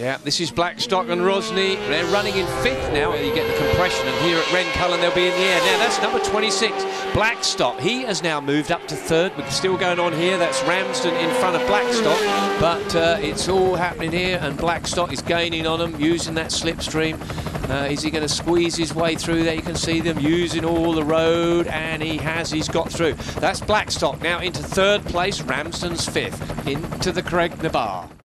Yeah, this is Blackstock and Rosney. They're running in fifth now. You get the compression, and here at Ren Cullen they'll be in the air. Now that's number 26, Blackstock. He has now moved up to third, but still going on here. That's Ramsden in front of Blackstock, but it's all happening here, and Blackstock is gaining on him, using that slipstream. Is he going to squeeze his way through there? You can see them using all the road, and he has. He's got through. That's Blackstock now into third place. Ramsden's fifth. Into the Craig Nabar.